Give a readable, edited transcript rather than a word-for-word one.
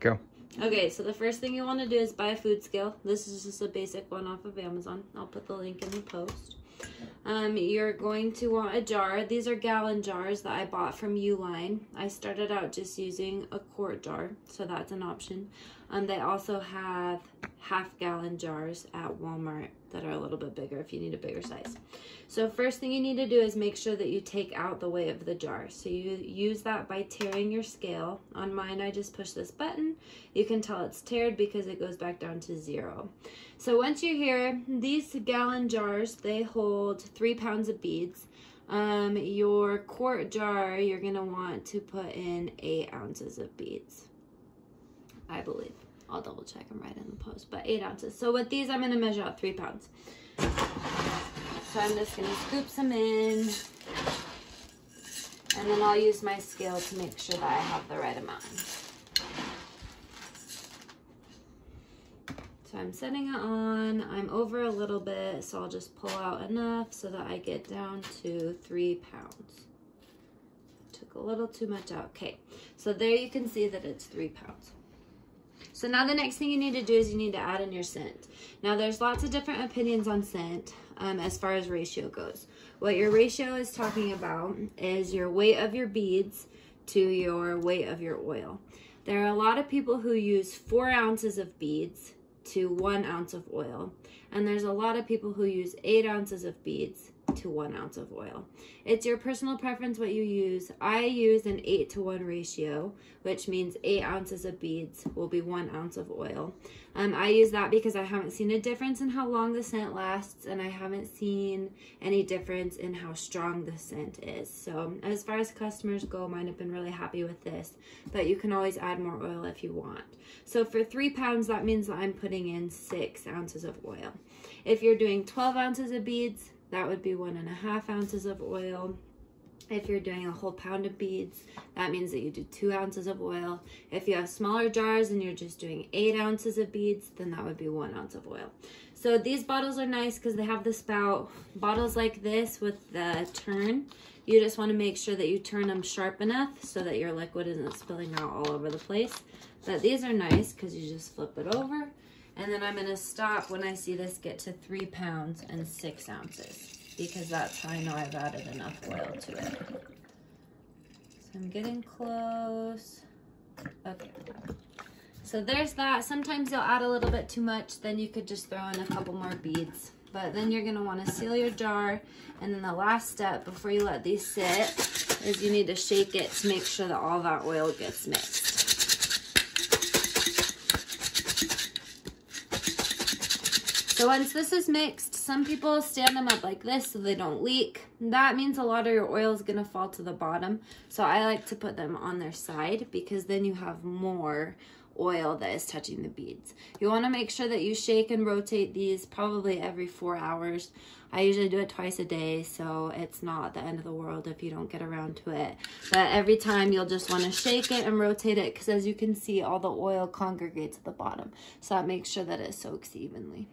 Go. Okay, so the first thing you want to do is buy a food scale. This is just a basic one off of Amazon. I'll put the link in the post. You're going to want a jar. These are gallon jars that I bought from Uline. I started out just using a quart jar, so that's an option. They also have half-gallon jars at Walmart that are a little bit bigger if you need a bigger size. So first thing you need to do is make sure that you take out the weight of the jar. So you use that by tearing your scale. On mine, I just push this button. You can tell it's teared because it goes back down to zero. So once you're here, these gallon jars, they hold 3 pounds of beads. Your quart jar, you're gonna want to put in 8 ounces of beads, I believe. I'll double check them right in the post, but 8 ounces. So with these, I'm going to measure out 3 pounds. So I'm just going to scoop some in, and then I'll use my scale to make sure that I have the right amount. So I'm setting it on. I'm over a little bit, so I'll just pull out enough so that I get down to 3 pounds. Took a little too much out. Okay, so there you can see that it's 3 pounds. So now the next thing you need to do is you need to add in your scent. Now there's lots of different opinions on scent as far as ratio goes. What your ratio is talking about is your weight of your beads to your weight of your oil. There are a lot of people who use 4 ounces of beads to 1 ounce of oil. And there's a lot of people who use 8 ounces of beads to 1 ounce of oil. It's your personal preference what you use. I use an 8-to-1 ratio, which means 8 ounces of beads will be 1 ounce of oil. I use that because I haven't seen a difference in how long the scent lasts, and I haven't seen any difference in how strong the scent is. So as far as customers go, mine have been really happy with this, but you can always add more oil if you want. So for 3 pounds, that means that I'm putting in 6 ounces of oil. If you're doing 12 ounces of beads, that would be 1.5 ounces of oil. If you're doing a whole pound of beads, that means that you do 2 ounces of oil. If you have smaller jars and you're just doing 8 ounces of beads, then that would be 1 ounce of oil. So these bottles are nice because they have the spout. Bottles like this with the turn, you just want to make sure that you turn them sharp enough so that your liquid isn't spilling out all over the place. But these are nice because you just flip it over. And then I'm going to stop when I see this get to 3 pounds and 6 ounces, because that's how I know I've added enough oil to it. So I'm getting close. Okay. So there's that. Sometimes you'll add a little bit too much, then you could just throw in a couple more beads. But then you're going to want to seal your jar. And then the last step before you let these sit is you need to shake it to make sure that all that oil gets mixed. So once this is mixed, some people stand them up like this so they don't leak. That means a lot of your oil is going to fall to the bottom. So I like to put them on their side because then you have more oil that is touching the beads. You want to make sure that you shake and rotate these probably every 4 hours. I usually do it twice a day, so it's not the end of the world if you don't get around to it. But every time you'll just want to shake it and rotate it because as you can see, all the oil congregates at the bottom. So that makes sure that it soaks evenly.